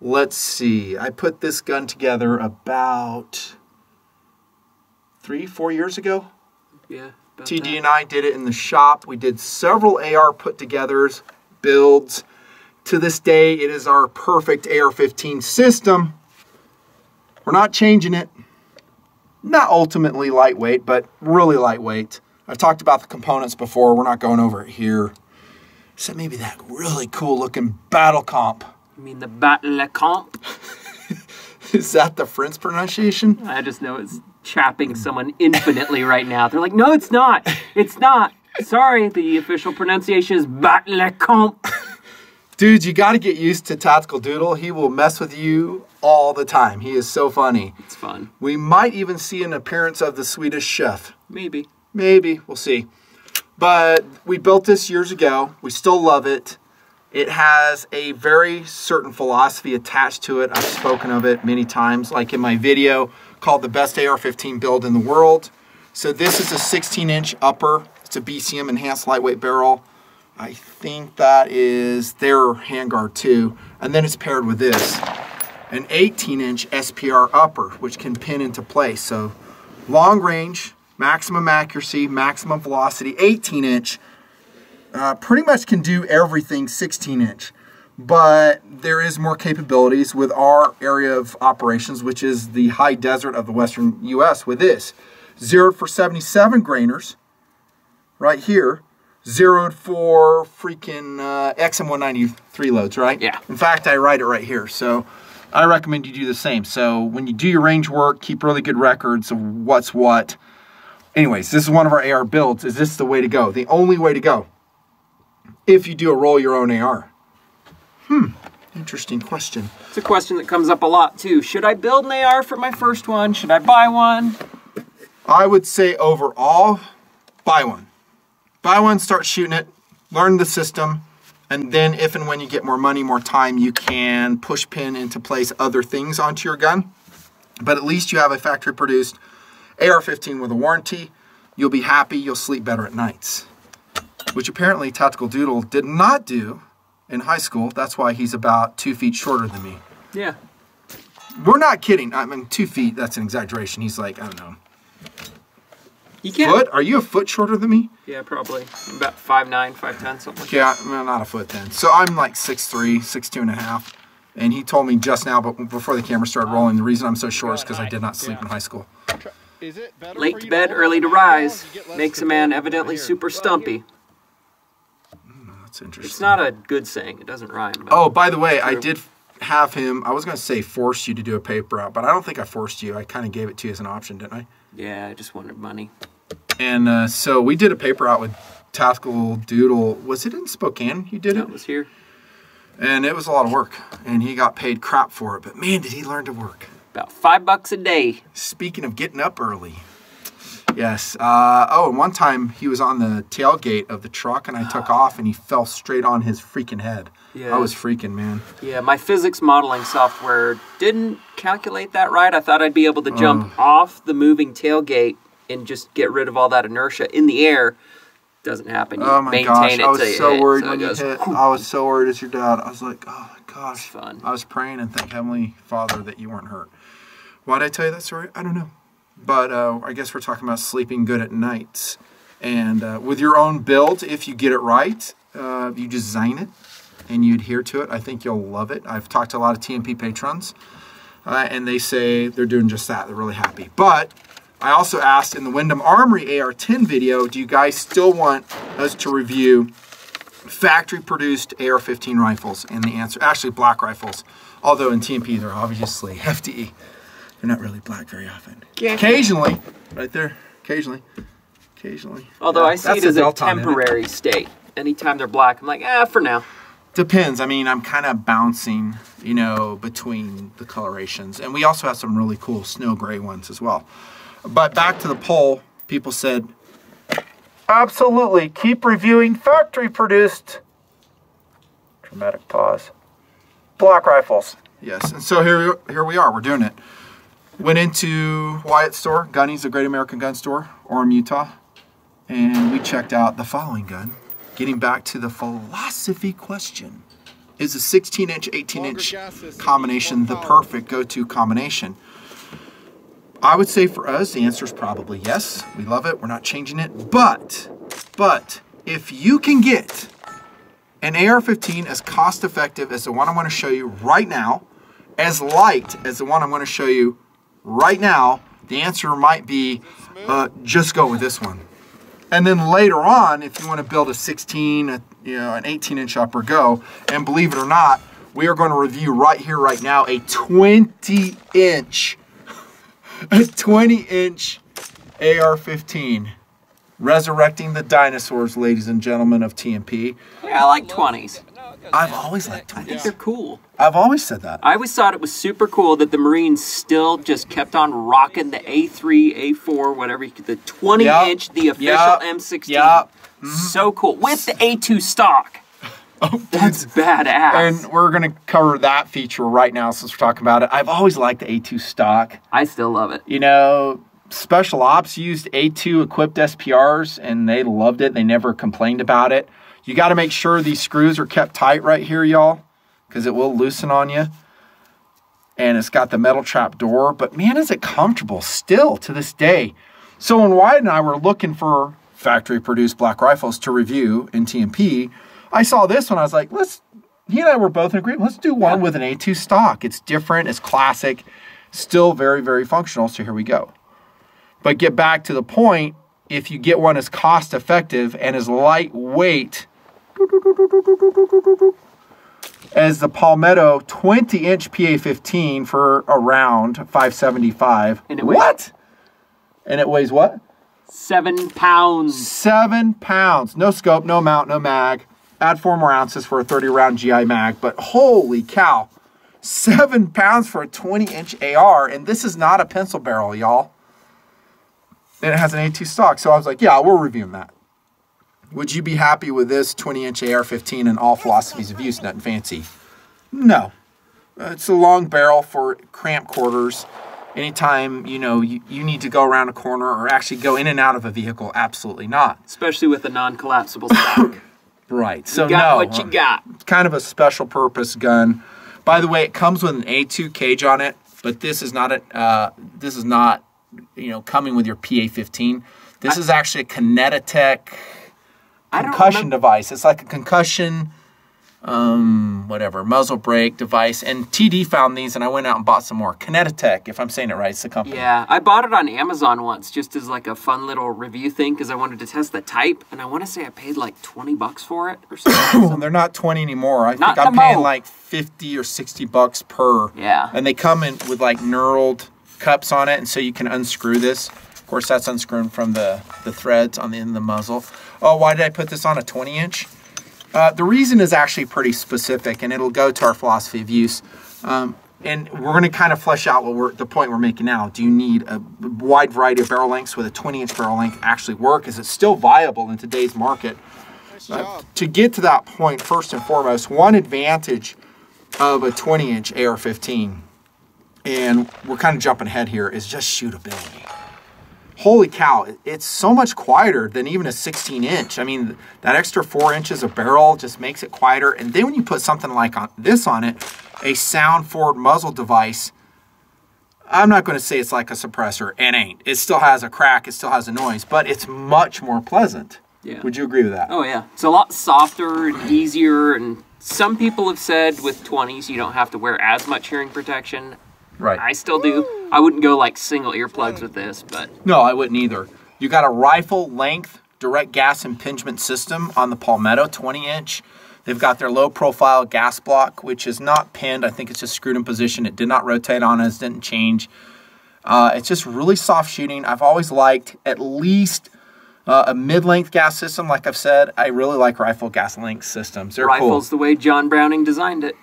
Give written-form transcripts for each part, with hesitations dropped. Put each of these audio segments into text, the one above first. Let's see, I put this gun together about 3-4 years ago. Yeah. TD and I did it in the shop. We did several AR put-togethers, builds. To this day, it is our perfect AR-15 system. We're not changing it. Not ultimately lightweight, but really lightweight. I've talked about the components before. We're not going over it here. Except maybe that really cool-looking battle comp. You mean the battle comp? Is that the French pronunciation? I just know it's chapping someone infinitely right now. They're like, no, it's not. It's not. Sorry, the official pronunciation is battle comp. Dude, you got to get used to Tactical Doodle. He will mess with you all the time. He is so funny. It's fun. We might even see an appearance of the Swedish chef. Maybe. Maybe. We'll see. But we built this years ago. We still love it. It has a very certain philosophy attached to it. I've spoken of it many times, like in my video called The Best AR-15 Build in the World. So this is a 16-inch upper. It's a BCM enhanced lightweight barrel. I think that is their handguard too. And then it's paired with this, an 18-inch SPR upper, which can pin into place. So long range, maximum accuracy, maximum velocity, 18-inch. Pretty much can do everything 16-inch, but there is more capabilities with our area of operations, which is the high desert of the western U.S. with this. Zeroed for 77 grainers right here. Zeroed for freaking XM193 loads, right? Yeah. In fact, I write it right here, so I recommend you do the same. So when you do your range work, keep really good records of what's what. Anyways, this is one of our AR builds. Is this the way to go? The only way to go. If you do a roll your own AR? Interesting question. It's a question that comes up a lot too. Should I build an AR for my first one? Should I buy one? I would say overall, buy one. Buy one, start shooting it, learn the system, and then if and when you get more money, more time, you can push pin into place other things onto your gun. But at least you have a factory produced AR-15 with a warranty. You'll be happy, you'll sleep better at nights. Which apparently Tactical Doodle did not do in high school. That's why he's about 2 feet shorter than me. Yeah. We're not kidding. I mean, 2 feet, that's an exaggeration. He's like, I don't know. You can't. Foot? Are you a foot shorter than me? Yeah, probably. I'm about 5'9", 5'10", something like that. Yeah, no, not a foot then. So I'm like 6'3", 6'2 and a half. And he told me just now, but before the camera started rolling, the reason I'm so short is because I did not sleep in high school. Is it better late to bed, early to rise makes a man evidently super stumpy. Interesting. It's not a good saying. It doesn't rhyme. Oh, by the way, I did have him. I was going to say force you to do a paper out, but I don't think I forced you. I kind of gave it to you as an option, didn't I? Yeah, I just wanted money. And so we did a paper out with Tactical Doodle. Was it in Spokane you did it? It was here. And it was a lot of work, and he got paid crap for it. But, man, did he learn to work. About $5 a day. Speaking of getting up early. Yes. Oh, and one time he was on the tailgate of the truck, and I took off, and he fell straight on his freaking head. Yeah. I was freaking, man. Yeah, my physics modeling software didn't calculate that right. I thought I'd be able to jump off the moving tailgate and just get rid of all that inertia in the air. Doesn't happen. You maintain it till you hit. Oh my gosh, I was so worried when you hit. I was so worried as your dad. I was like, oh my gosh. It's fun. I was praying and thank Heavenly Father that you weren't hurt. Why did I tell you that story? I don't know. But I guess we're talking about sleeping good at nights. And with your own build, if you get it right, you design it and you adhere to it, I think you'll love it. I've talked to a lot of TMP patrons, and they say they're doing just that. They're really happy. But I also asked in the Wyndham Armory AR-10 video, do you guys still want us to review factory-produced AR-15 rifles? And the answer, actually black rifles, although in TMP they're obviously hefty. They're not really black very often. Yeah. Occasionally, right there, occasionally, occasionally. Although I see it as a temporary state. Anytime they're black, I'm like, ah, for now. Depends. I mean, I'm kind of bouncing, you know, between the colorations. And we also have some really cool snow gray ones as well. But back to the poll, people said, absolutely, keep reviewing factory-produced, dramatic pause, black rifles. Yes, and so here we are, we're doing it. Went into Wyatt's store, Gunnies, the Great American Gun Store, Orem, Utah, and we checked out the following gun. Getting back to the philosophy question. is a 16-inch, 18-inch combination, the perfect go-to combination? I would say for us, the answer is probably yes. We love it. We're not changing it. But if you can get an AR-15 as cost-effective as the one I'm going to show you right now, as light as the one I'm going to show you right now, the answer might be just go with this one. And then later on, if you want to build a 16, an 18-inch upper go, and believe it or not, we are going to review right here, right now, a 20-inch AR-15. Resurrecting the dinosaurs, ladies and gentlemen of TMP. Yeah, I like 20s. I've always liked 20s. I think they're cool. I've always said that. I always thought it was super cool that the Marines still just kept on rocking the A3, A4, whatever, the 20-inch, yep, the official, yep, M16. Yep. Mm-hmm. So cool. With the A2 stock. Oh, that's badass. And we're going to cover that feature right now since we're talking about it. I've always liked the A2 stock. I still love it. You know, Special Ops used A2 equipped SPRs and they loved it. They never complained about it. You got to make sure these screws are kept tight right here, y'all, because it will loosen on you. And it's got the metal trap door, but man, is it comfortable still to this day. So when Wyatt and I were looking for factory produced black rifles to review in TMP, I saw this one. I was like, he and I were both in agreement. Let's do one with an A2 stock. It's different. It's classic. Still very, very functional. So here we go. But get back to the point, if you get one as cost effective and as lightweight as the Palmetto 20-inch PA-15 for around 575. And it weighs what? And it weighs what? 7 pounds. 7 pounds. No scope, no mount, no mag. Add 4 more ounces for a 30-round GI mag. But holy cow, 7 pounds for a 20-inch AR. And this is not a pencil barrel, y'all. And it has an A2 stock. So I was like, yeah, we're reviewing that. Would you be happy with this 20-inch AR-15 and all philosophies of use? Nothing fancy. No. It's a long barrel for cramped quarters. Anytime, you know, you need to go around a corner or actually go in and out of a vehicle, absolutely not. Especially with a non-collapsible stock. Right. So no. What you got. It's kind of a special purpose gun. By the way, it comes with an A2 cage on it, but this is not a, this is not, you know, coming with your PA-15. This is actually a KineTech concussion device. It's like a concussion, whatever, muzzle brake device. And TD found these, and I went out and bought some more. KineTech, if I'm saying it right, it's the company. Yeah, I bought it on Amazon once just as like a fun little review thing because I wanted to test the type, and I want to say I paid like 20 bucks for it or something. Well, they're not 20 anymore. I think I'm paying like 50 or 60 bucks per. Yeah. And they come in with like knurled cups on it, and so you can unscrew this. Of course, that's unscrewing from the threads on the end of the muzzle. Oh, why did I put this on a 20-inch? The reason is actually pretty specific, and it'll go to our philosophy of use. And we're going to kind of flesh out what the point we're making now. Do you need a wide variety of barrel lengths? With a 20-inch barrel length actually work? Is it still viable in today's market? To get to that point, first and foremost, one advantage of a 20-inch AR-15, and we're kind of jumping ahead here, is just shootability. Holy cow, it's so much quieter than even a 16-inch. I mean, that extra 4 inches of barrel just makes it quieter. And then when you put something like this on it, a sound forward muzzle device, I'm not going to say it's like a suppressor. It ain't. It still has a crack. It still has a noise. But it's much more pleasant. Yeah. Would you agree with that? Oh, yeah. It's a lot softer and easier. And some people have said with 20s you don't have to wear as much hearing protection. Right. I still do. I wouldn't go like single earplugs with this, but... No, I wouldn't either. You got a rifle length direct gas impingement system on the Palmetto 20-inch. They've got their low profile gas block, which is not pinned. I think it's just screwed in position. It did not rotate on us, didn't change. It's just really soft shooting. I've always liked at least a mid-length gas system. Like I've said, I really like rifle gas length systems. They're cool. Rifles the way John Browning designed it.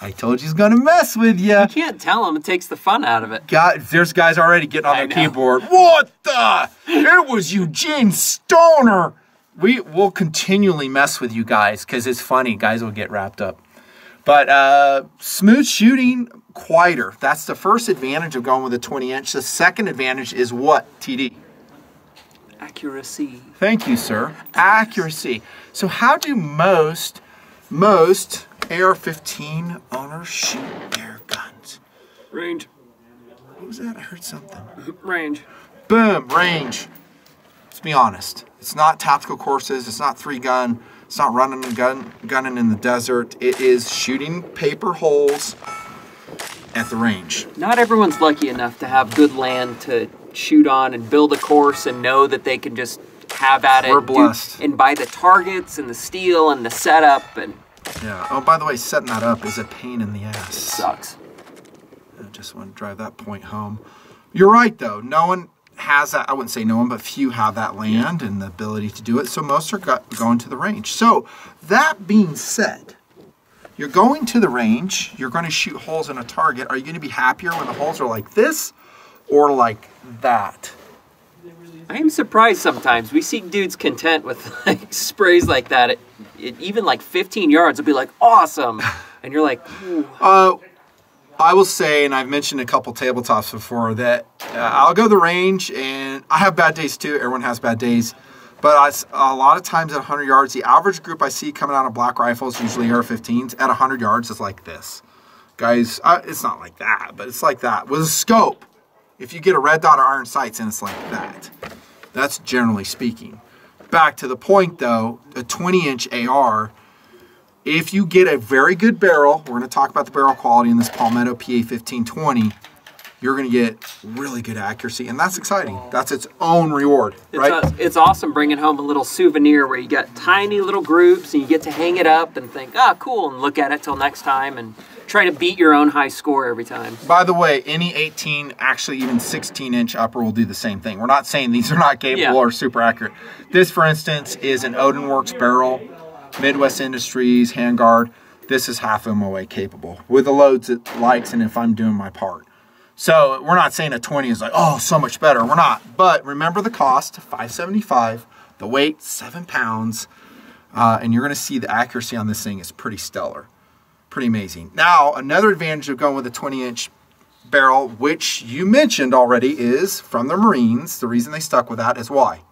I told you he's going to mess with you. You can't tell him. It takes the fun out of it. God, there's guys already getting on their keyboard. What the? It was Eugene Stoner. We will continually mess with you guys because it's funny. Guys will get wrapped up. But smooth shooting, quieter. That's the first advantage of going with a 20-inch. The second advantage is what, TD? Accuracy. Thank you, sir. Accuracy. So how do most most AR-15 owners shoot their guns. Range. What was that? I heard something. Range. Boom, range. Let's be honest. It's not tactical courses. It's not three gun. It's not running and gunning in the desert. It is shooting paper holes at the range. Not everyone's lucky enough to have good land to shoot on and build a course and know that they can just have at it. We're blessed. And buy the targets and the steel and the setup and... Yeah. Oh, by the way, setting that up is a pain in the ass. It sucks. I just want to drive that point home. You're right, though. No one has that. I wouldn't say no one, but few have that land and the ability to do it. So most are going to the range. So that being said, you're going to the range. You're going to shoot holes in a target. Are you going to be happier when the holes are like this or like that? I am surprised sometimes. We see dudes content with like sprays like that. Even like 15 yards will be like, awesome. And you're like, I will say, and I've mentioned a couple tabletops before, that I'll go to the range and I have bad days too. Everyone has bad days. But a lot of times at 100 yards, the average group I see coming out of black rifles, usually AR-15s, at 100 yards is like this. Guys, it's not like that, but it's like that. With a scope, if you get a red dot or iron sights, and it's like that. That's generally speaking. Back to the point though, a 20-inch AR, if you get a very good barrel, we're going to talk about the barrel quality in this Palmetto PA1520, you're going to get really good accuracy, and that's exciting. That's its own reward, right? It's awesome bringing home a little souvenir where you got tiny little groups, and you get to hang it up and think, ah, cool, and look at it till next time, and try to beat your own high score every time. By the way, any 18, actually even 16-inch upper will do the same thing. We're not saying these are not capable or super accurate. This, for instance, is an Odin Works barrel. Midwest Industries, handguard, this is half MOA capable with the loads it likes and if I'm doing my part. So we're not saying a 20 is like, oh, so much better. We're not. But remember the cost, $575, the weight, 7 pounds, and you're going to see the accuracy on this thing is pretty stellar, pretty amazing. Now, another advantage of going with a 20-inch barrel, which you mentioned already, is from the Marines. The reason they stuck with that is why?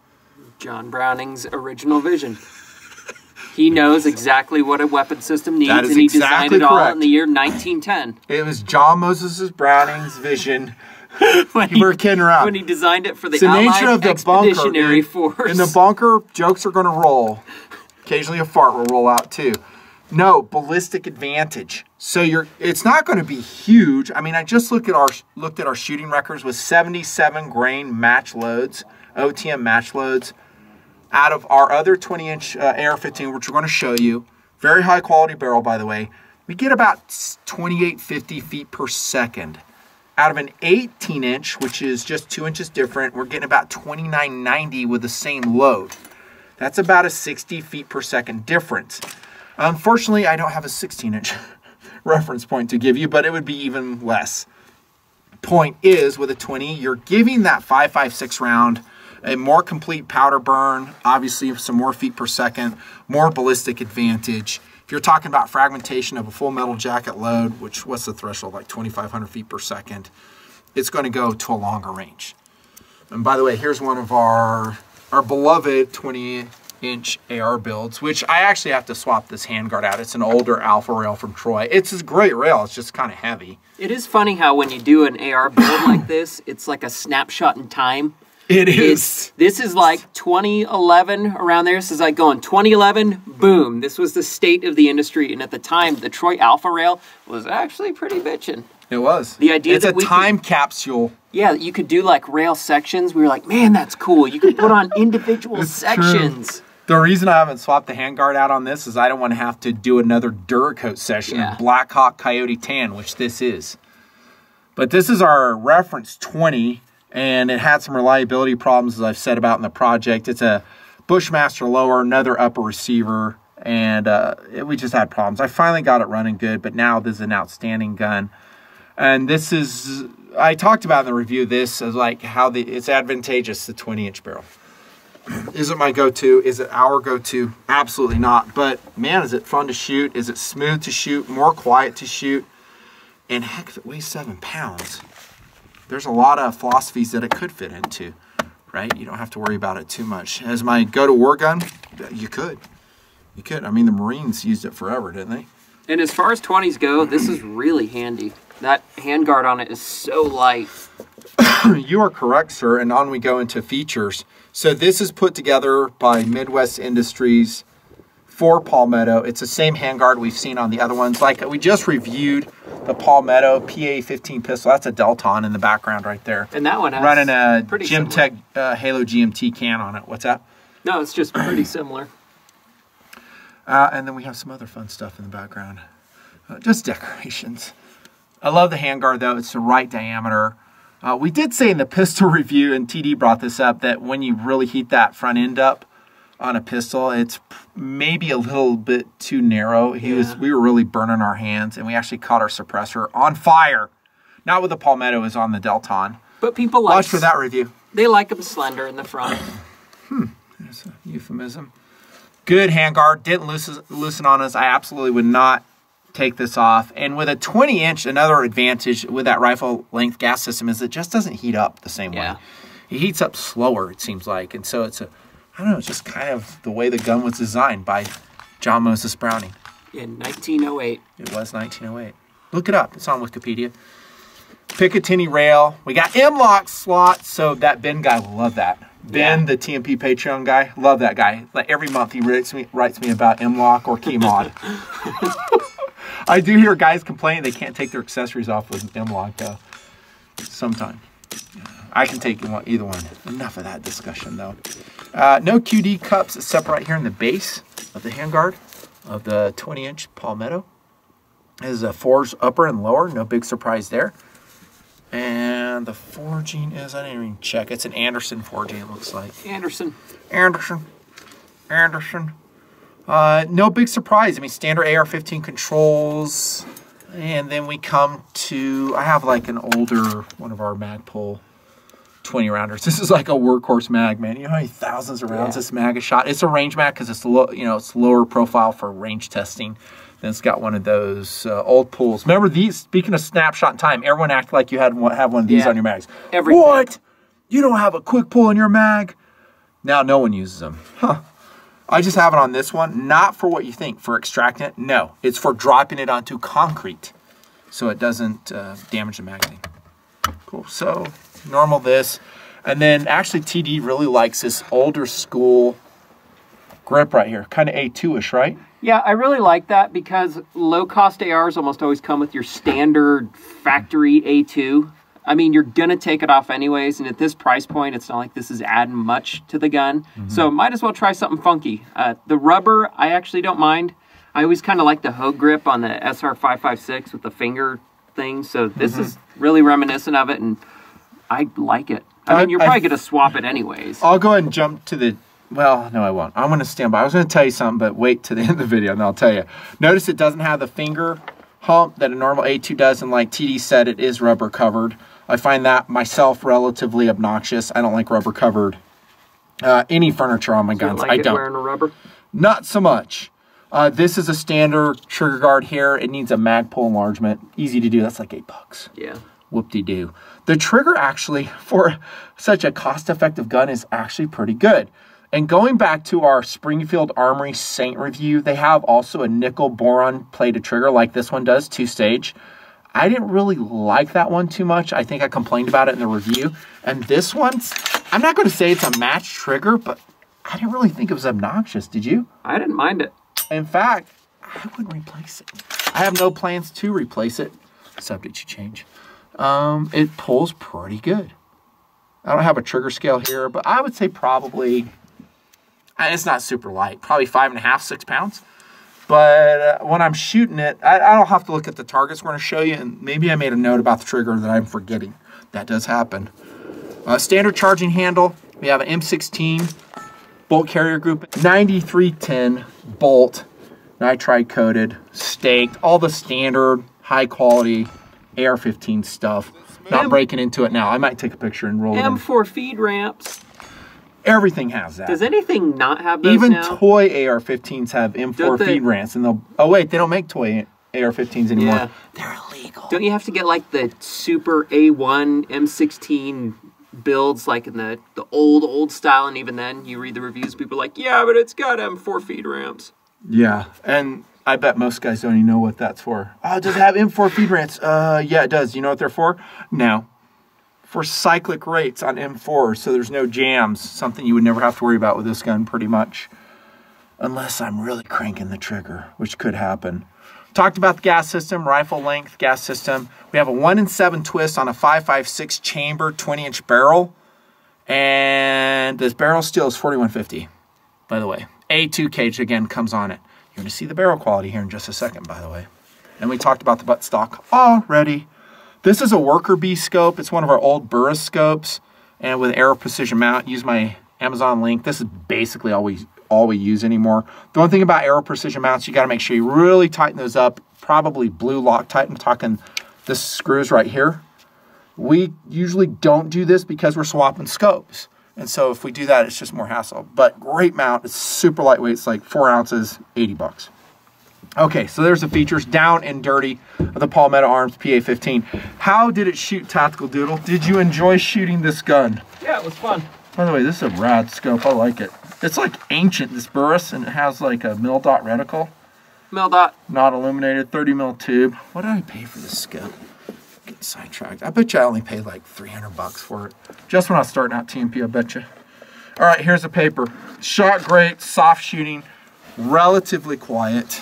John Browning's original vision. He knows exactly what a weapon system needs, and he designed it all in the year 1910. It was John Moses Browning's vision. We're kidding around. When he designed it for the Allied Expeditionary Force. In the bunker, jokes are going to roll. Occasionally a fart will roll out too. No, ballistic advantage. So it's not going to be huge. I mean, I just looked at our shooting records with 77 grain match loads, OTM match loads. Out of our other 20-inch AR-15, which we're going to show you, very high-quality barrel, by the way, we get about 2850 feet per second. Out of an 18-inch, which is just 2 inches different, we're getting about 2990 with the same load. That's about a 60 feet per second difference. Unfortunately, I don't have a 16-inch reference point to give you, but it would be even less. Point is, with a 20, you're giving that 5.56 round a more complete powder burn, obviously some more feet per second, more ballistic advantage. If you're talking about fragmentation of a full metal jacket load, which what's the threshold, like 2,500 feet per second, it's going to go to a longer range. And by the way, here's one of our beloved 20-inch AR builds, which I actually have to swap this handguard out. It's an older Alpha rail from Troy. It's a great rail. It's just kind of heavy. It is funny how when you do an AR build like this, it's like a snapshot in time. It is. This is like 2011, around there. This is like going 2011, boom. This was the state of the industry. And at the time, the Troy Alpha rail was actually pretty bitchin'. It was. The idea that it's a time capsule. Yeah, you could do like rail sections. We were like, man, that's cool. You could put on individual sections. True. The reason I haven't swapped the handguard out on this is I don't want to have to do another Duracoat session of Blackhawk Coyote Tan, which this is. But this is our reference 20. And it had some reliability problems, as I've said about in the project. It's a Bushmaster lower, another upper receiver, and we just had problems. I finally got it running good, but now this is an outstanding gun. And this is, I talked about in the review this, as like how it's advantageous, the 20-inch barrel. Is it my go-to? Is it our go-to? Absolutely not. But, man, is it fun to shoot? Is it smooth to shoot? More quiet to shoot? And heck, if it weighs 7 pounds. There's a lot of philosophies that it could fit into, right? You don't have to worry about it too much. As my go-to war gun, you could. You could. I mean, the Marines used it forever, didn't they? And as far as 20s go, this is really handy. That handguard on it is so light. You are correct, sir. And on we go into features. So this is put together by Midwest Industries for Palmetto. It's the same handguard we've seen on the other ones. Like we just reviewed the Palmetto PA-15 pistol. That's a Delton in the background right there. And that one has running a GymTech Halo GMT can on it. What's that? No, it's just pretty similar. And then we have some other fun stuff in the background. Just decorations. I love the handguard though. It's the right diameter. We did say in the pistol review, and TD brought this up, that when you really heat that front end up on a pistol, it's maybe a little bit too narrow. We were really burning our hands, and we actually caught our suppressor on fire. Not with the Palmetto, it was on the Delton. But people like... Watch for that review. They like them slender in the front. That's a euphemism. Good handguard, didn't loosen on us. I absolutely would not take this off. And with a 20-inch, another advantage with that rifle length gas system is it just doesn't heat up the same way. It heats up slower, it seems like. And so it's a, I don't know, it's just kind of the way the gun was designed by John Moses Browning. In 1908. It was 1908. Look it up, it's on Wikipedia. Picatinny rail. We got M-lock slots, so that Ben guy will love that. Ben, the TMP Patreon guy, love that guy. Like every month he writes me about M-Lock or key mod. I do hear guys complain they can't take their accessories off with M-Lock though. Sometime. I can take either one. Enough of that discussion though. No QD cups except right here in the base of the handguard of the 20-inch Palmetto. This is a forged upper and lower, no big surprise there. And the forging is, I didn't even check. It's an Anderson forging, it looks like. Anderson. No big surprise. I mean, standard AR-15 controls. And then we come to, I have like an older, one of our Magpul 20-rounders. This is like a workhorse mag, man. You know how many thousands of rounds this mag is shot? It's a range mag because it's it's lower profile for range testing. Then it's got one of those old pulls. Remember these? Speaking of snapshot in time, everyone acted like you have one of these on your mags. What? You don't have a quick pull in your mag? Now no one uses them. Huh. I just have it on this one. Not for what you think. For extracting it? No. It's for dropping it onto concrete so it doesn't damage the magazine. Cool. So normal this. And then actually TD really likes this older school grip right here. Kind of A2-ish, right? Yeah, I really like that because low-cost ARs almost always come with your standard factory A2. I mean, you're going to take it off anyways, and at this price point, it's not like this is adding much to the gun. So might as well try something funky. The rubber, I actually don't mind. I always kind of like the Hogue grip on the SR556 with the finger thing, so this is really reminiscent of it, and I like it. I mean, you're probably going to swap it anyways. I'll go ahead and jump to the... Well, no, I won't. I'm going to stand by. I was going to tell you something, but wait to the end of the video, and I'll tell you. Notice it doesn't have the finger hump that a normal A2 does, and like TD said, it is rubber-covered. I find that myself relatively obnoxious. I don't like rubber-covered any furniture on my guns. I don't. You don't like it wearing a rubber? Not so much. This is a standard trigger guard here. It needs a Magpul enlargement. Easy to do. That's like $8. Yeah. Whoop-de-doo. The trigger actually, for such a cost-effective gun, is actually pretty good. And going back to our Springfield Armory Saint review, they have also a nickel boron plated trigger like this one does, two-stage. I didn't really like that one too much. I think I complained about it in the review. And this one's, I'm not going to say it's a match trigger, but I didn't really think it was obnoxious. Did you? I didn't mind it. In fact, I wouldn't replace it. I have no plans to replace it. Subject to change. It pulls pretty good. I don't have a trigger scale here, but I would say probably... And it's not super light, probably 5.5, 6 pounds. But when I'm shooting it, I don't have to look at the targets we're going to show you. And maybe I made a note about the trigger that I'm forgetting. That does happen. Standard charging handle. We have an M16 bolt carrier group. 9310 bolt, nitride coated, staked. All the standard high quality AR-15 stuff. Not breaking into it now. I might take a picture and roll it in. M4 feed ramps. Everything has that. Does anything not have those now? Even toy AR-15s have M4 feed ramps, and they'll... Oh wait, they don't make toy AR-15s anymore. Yeah. They're illegal. Don't you have to get like the super A1 M16 builds, like in the old style? And even then, you read the reviews, people are like, yeah, but it's got M4 feed ramps. Yeah, and I bet most guys don't even know what that's for. Oh, does it have M4 feed rates? Yeah, it does. You know what they're for? No. For cyclic rates on M4, so there's no jams. Something you would never have to worry about with this gun, pretty much. Unless I'm really cranking the trigger, which could happen. Talked about the gas system, rifle length, gas system. We have a 1-in-7 twist on a 5.56 chamber 20-inch barrel. And this barrel steel is 4150, by the way. A2 cage, again, comes on it. You're going to see the barrel quality here in just a second, by the way. And we talked about the buttstock already. This is a worker bee scope. It's one of our old Burris scopes. And with Aero Precision mount, use my Amazon link. This is basically all we use anymore. The one thing about Aero Precision mounts, you got to make sure you really tighten those up. Probably blue Loctite. I'm talking this screws right here. We usually don't do this because we're swapping scopes. And so if we do that, it's just more hassle. But great mount. It's super lightweight. It's like 4 ounces, 80 bucks. Okay, so there's the features down and dirty of the Palmetto Arms PA-15. How did it shoot, Tactical Doodle? Did you enjoy shooting this gun? Yeah, it was fun. By the way, this is a rad scope. I like it. It's like ancient, this Burris, and it has like a mil dot reticle. Mil dot. Not illuminated, 30 mil tube. What did I pay for this scope? Getting sidetracked. I bet you I only paid like 300 bucks for it. Just when I was starting out TMP, I bet you. All right, here's the paper. Shot great, soft shooting, relatively quiet.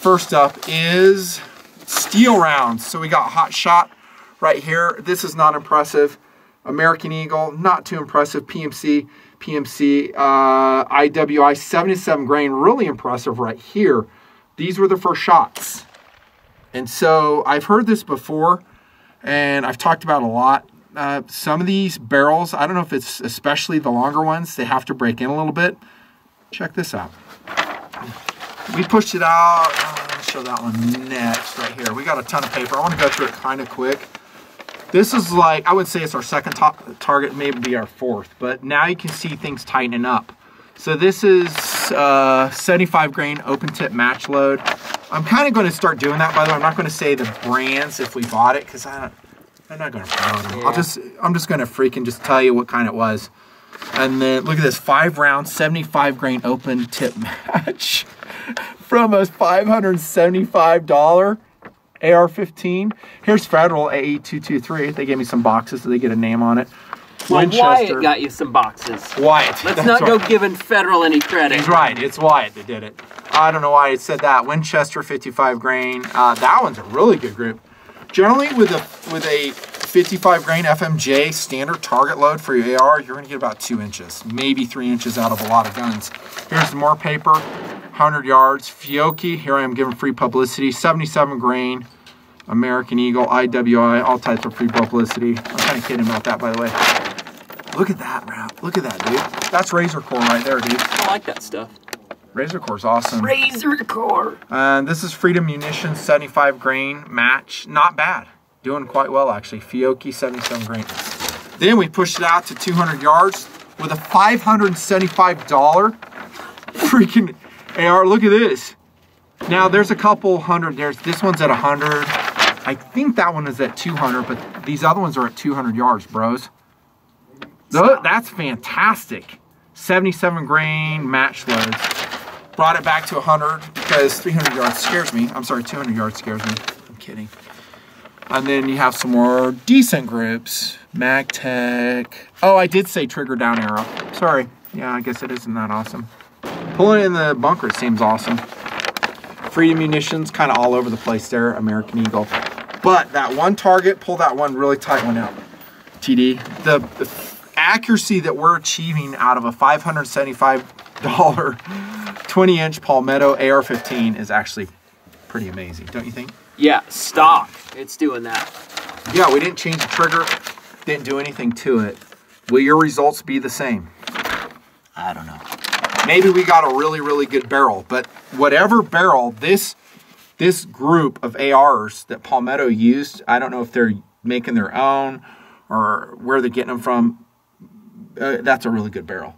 First up is steel rounds. So we got Hot Shot right here. This is not impressive. American Eagle, not too impressive. PMC, IWI, 77 grain, really impressive right here. These were the first shots. And so I've heard this before, and I've talked about a lot. Some of these barrels, I don't know if it's especially the longer ones, they have to break in a little bit. Check this out. We pushed it out. I'm going to show that one next right here. We got a ton of paper. I want to go through it kind of quick. This is like, I would say it's our second target, maybe our fourth, but now you can see things tightening up. So this is 75 grain open tip match load. I'm kind of going to start doing that, by the way. I'm not going to say the brands if we bought it, because I'm not going to promote them. Yeah. I'm just going to freaking just tell you what kind it was. And then look at this 5-round, 75 grain open tip match from a $575 AR-15. Here's Federal AE-223. They gave me some boxes, so they get a name on it. Well, Winchester. Wyatt got you some boxes. Wyatt. Let's not go giving Federal any credit. He's right. It's Wyatt that did it. I don't know why it said that. Winchester 55 grain. That one's a really good group. Generally, with a 55 grain FMJ standard target load for your AR, you're going to get about 2 inches, maybe 3 inches out of a lot of guns. Here's more paper. 100 yards. Fiocchi. Here I am giving free publicity. 77 grain. American Eagle, IWI, all types of free publicity. I'm kind of kidding about that, by the way. Look at that, Rap. Look at that, dude. That's Razor core right there, dude. I like that stuff. Razor core's awesome. Razor core. And this is Freedom munitions, 75 grain match. Not bad. Doing quite well, actually. Fiocchi, 77 grain. Then we pushed it out to 200 yards with a $575 freaking AR. Look at this. Now, there's a couple hundred. This one's at 100. I think that one is at 200, but these other ones are at 200 yards, bros. That's fantastic. 77 grain match loads. Brought it back to 100 because 300 yards scares me. I'm sorry, 200 yards scares me. I'm kidding. And then you have some more decent groups. MagTech. Oh, I did say trigger down arrow. Sorry. Yeah, I guess it isn't that awesome. Pulling in the bunker seems awesome. Freedom munitions, kind of all over the place there. American Eagle. But that one target, pull that one really tight one out. TD. The accuracy that we're achieving out of a $575 20-inch Palmetto AR-15 is actually pretty amazing, don't you think? Yeah, stock. It's doing that. Yeah, we didn't change the trigger. Didn't do anything to it. Will your results be the same? I don't know. Maybe we got a really, really good barrel, but whatever barrel, this group of ARs that Palmetto used, I don't know if they're making their own or where they're getting them from. That's a really good barrel.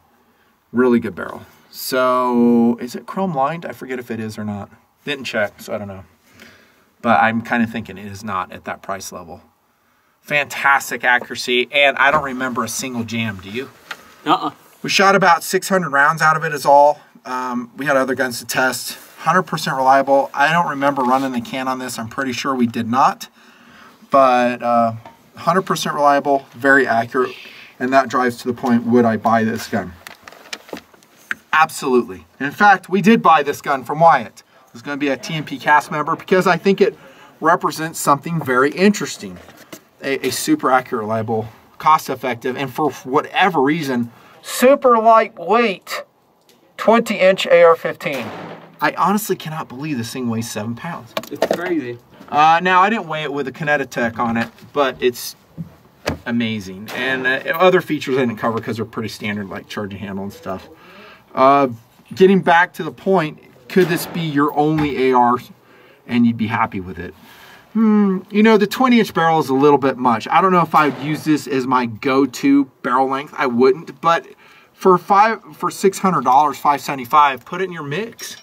Really good barrel. So is it chrome lined? I forget if it is or not. Didn't check, so I don't know. But I'm kind of thinking it is not at that price level. Fantastic accuracy, and I don't remember a single jam, do you? We shot about 600 rounds out of it is all. We had other guns to test. 100% reliable. I don't remember running a can on this. I'm pretty sure we did not, but 100% reliable, very accurate, and that drives to the point, would I buy this gun? Absolutely. In fact, we did buy this gun from Wyatt. It's going to be a TMP cast member because I think it represents something very interesting. A super accurate, reliable, cost-effective, and for whatever reason, super lightweight 20-inch AR-15. I honestly cannot believe this thing weighs 7 pounds. It's crazy. Now, I didn't weigh it with a KineTech on it, but it's amazing. And other features I didn't cover because they're pretty standard, like charging handle and stuff. Getting back to the point, could this be your only AR and you'd be happy with it? You know, the 20-inch barrel is a little bit much. I don't know if I would use this as my go-to barrel length. I wouldn't, but for $600, $575, put it in your mix.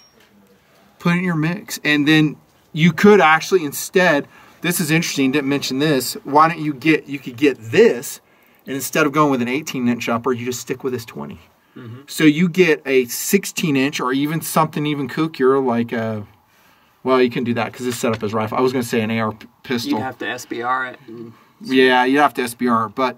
Put it in your mix. And then you could actually instead, this is interesting, didn't mention this. Why don't you get, you could get this, and instead of going with an 18-inch upper, you just stick with this 20. Mm-hmm. So you get a 16-inch or even something even kookier like a, well, you can do that because this setup is rifle. I was going to say an AR pistol. You'd have to SBR it. And... yeah, you'd have to SBR it. But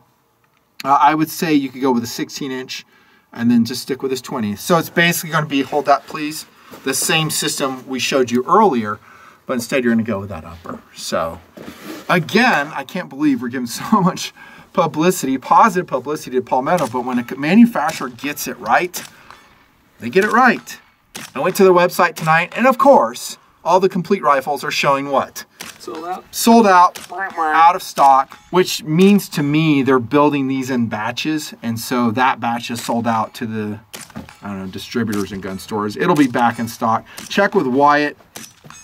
I would say you could go with a 16-inch and then just stick with this 20. So it's basically going to be, hold that please, the same system we showed you earlier, but instead you're going to go with that upper. So again, I can't believe we're giving so much publicity, positive publicity to Palmetto, but when a manufacturer gets it right, they get it right. I went to their website tonight, and of course, all the complete rifles are showing what? Sold out. Sold out, out of stock, which means to me they're building these in batches, and so that batch is sold out to the, I don't know, distributors and gun stores. It'll be back in stock. Check with Wyatt,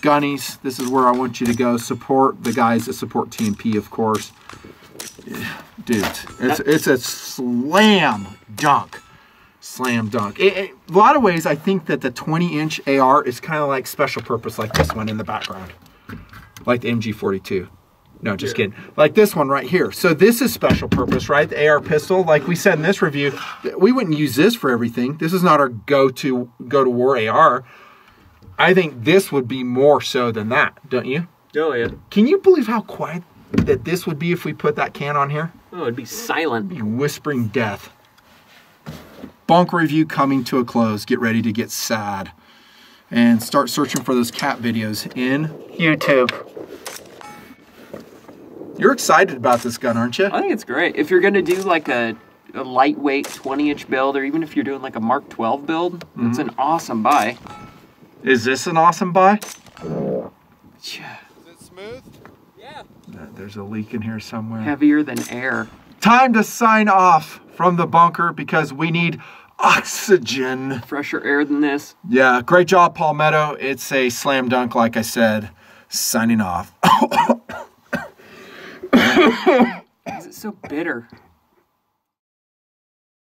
Gunnies. This is where I want you to go. Support the guys that support TMP, of course. Dude, it's a slam dunk. Slam dunk. A lot of ways, I think that the 20-inch AR is kind of like special purpose, like this one in the background. Like the MG42. No, just kidding. Like this one right here. So this is special purpose, right? The AR pistol, like we said in this review, we wouldn't use this for everything. This is not our go to war AR. I think this would be more so than that, don't you? Oh, yeah. Can you believe how quiet that this would be if we put that can on here? Oh, it'd be silent. It'd be whispering death. Bunk review coming to a close. Get ready to get sad. And start searching for those cat videos in YouTube. You're excited about this gun, aren't you? I think it's great. If you're going to do like a lightweight 20-inch build, or even if you're doing like a Mark 12 build, it's an awesome buy. Is this an awesome buy? Yeah. Is it smooth? Yeah. There's a leak in here somewhere. Heavier than air. Time to sign off from the bunker because we need oxygen. Fresher air than this. Yeah, great job, Palmetto. It's a slam dunk, like I said. Signing off. Why is it so bitter?